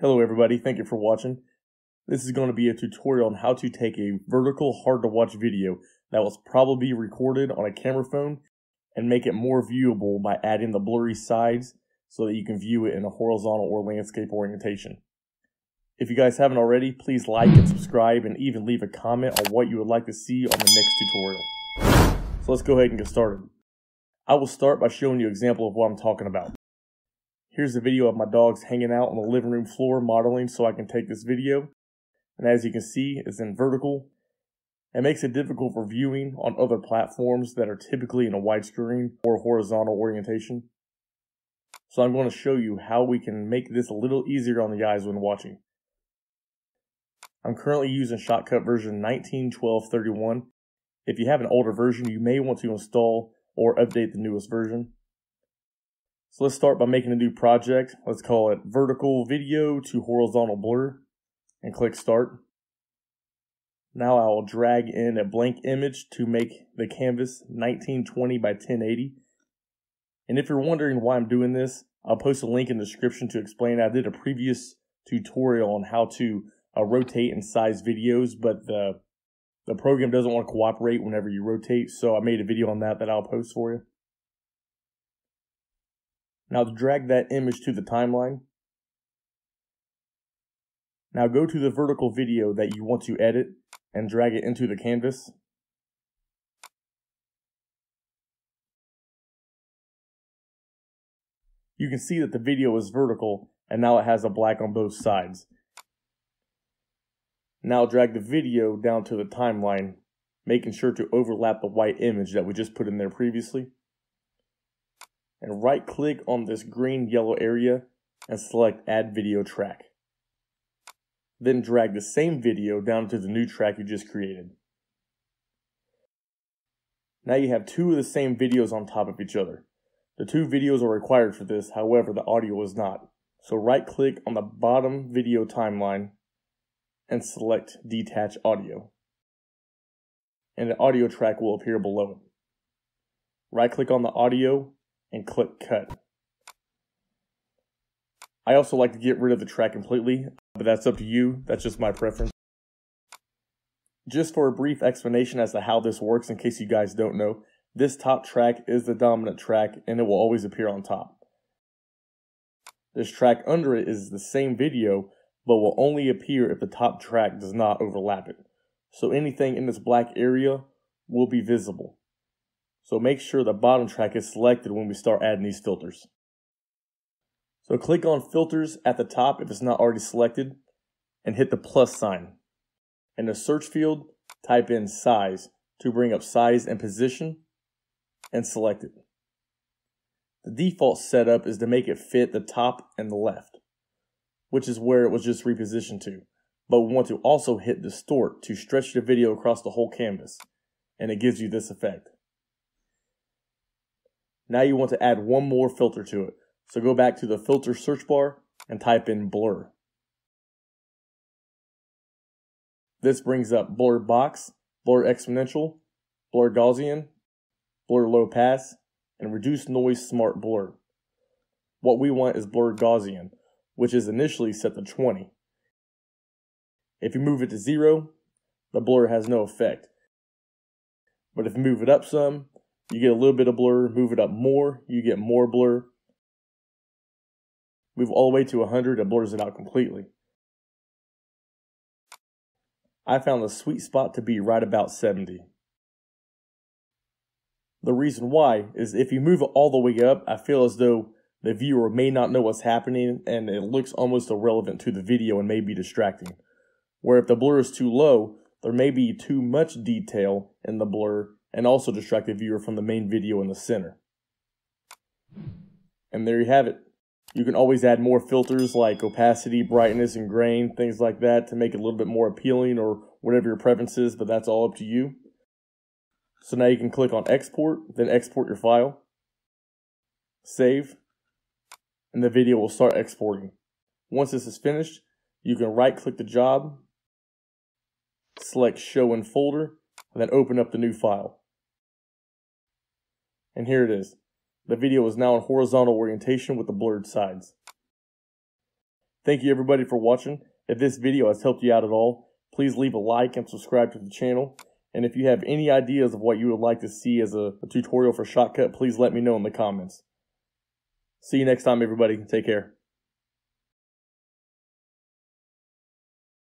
Hello everybody, thank you for watching. This is going to be a tutorial on how to take a vertical hard to watch video that was probably recorded on a camera phone and make it more viewable by adding the blurry sides so that you can view it in a horizontal or landscape orientation. If you guys haven't already, please like and subscribe and even leave a comment on what you would like to see on the next tutorial. So let's go ahead and get started. I will start by showing you an example of what I'm talking about. Here's a video of my dogs hanging out on the living room floor modeling so I can take this video. And as you can see, it's in vertical. It makes it difficult for viewing on other platforms that are typically in a widescreen or horizontal orientation. So I'm going to show you how we can make this a little easier on the eyes when watching. I'm currently using Shotcut version 19.12.31. If you have an older version, you may want to install or update the newest version. So let's start by making a new project. Let's call it vertical video to horizontal blur and click start. Now I will drag in a blank image to make the canvas 1920 by 1080. And if you're wondering why I'm doing this, I'll post a link in the description to explain. I did a previous tutorial on how to rotate and size videos, but the program doesn't want to cooperate whenever you rotate. So I made a video on that I'll post for you. Now drag that image to the timeline. Now go to the vertical video that you want to edit and drag it into the canvas. You can see that the video is vertical and now it has a black on both sides. Now drag the video down to the timeline, making sure to overlap the white image that we just put in there previously. And right click on this green yellow area and select add video track. Then drag the same video down to the new track you just created. Now you have two of the same videos on top of each other. The two videos are required for this, however the audio is not. So right click on the bottom video timeline and select detach audio. And the audio track will appear below it. Right click on the audio and click cut. I also like to get rid of the track completely, but that's up to you. That's just my preference. Just for a brief explanation as to how this works, in case you guys don't know, this top track is the dominant track and it will always appear on top. This track under it is the same video, but will only appear if the top track does not overlap it. So anything in this black area will be visible. So make sure the bottom track is selected when we start adding these filters. So click on filters at the top if it's not already selected and hit the plus sign. In the search field, type in size to bring up size and position and select it. The default setup is to make it fit the top and the left, which is where it was just repositioned to. But we want to also hit distort to stretch the video across the whole canvas, and it gives you this effect. Now you want to add one more filter to it. So go back to the filter search bar and type in blur. This brings up blur box, blur exponential, blur Gaussian, blur low pass, and reduce noise smart blur. What we want is blur Gaussian, which is initially set to 20. If you move it to 0, the blur has no effect. But if you move it up some, you get a little bit of blur, move it up more, you get more blur. Move all the way to 100, it blurs it out completely. I found the sweet spot to be right about 70. The reason why is if you move it all the way up, I feel as though the viewer may not know what's happening and it looks almost irrelevant to the video and may be distracting. Where if the blur is too low, there may be too much detail in the blur and also distract the viewer from the main video in the center. And there you have it. You can always add more filters like opacity, brightness, and grain, things like that to make it a little bit more appealing or whatever your preference is, but that's all up to you. So now you can click on export, then export your file, save, and the video will start exporting. Once this is finished, you can right-click the job, select show in folder, and then open up the new file. And here it is. The video is now in horizontal orientation with the blurred sides. Thank you everybody for watching. If this video has helped you out at all, please leave a like and subscribe to the channel. And if you have any ideas of what you would like to see as a tutorial for Shotcut, please let me know in the comments. See you next time, everybody. Take care.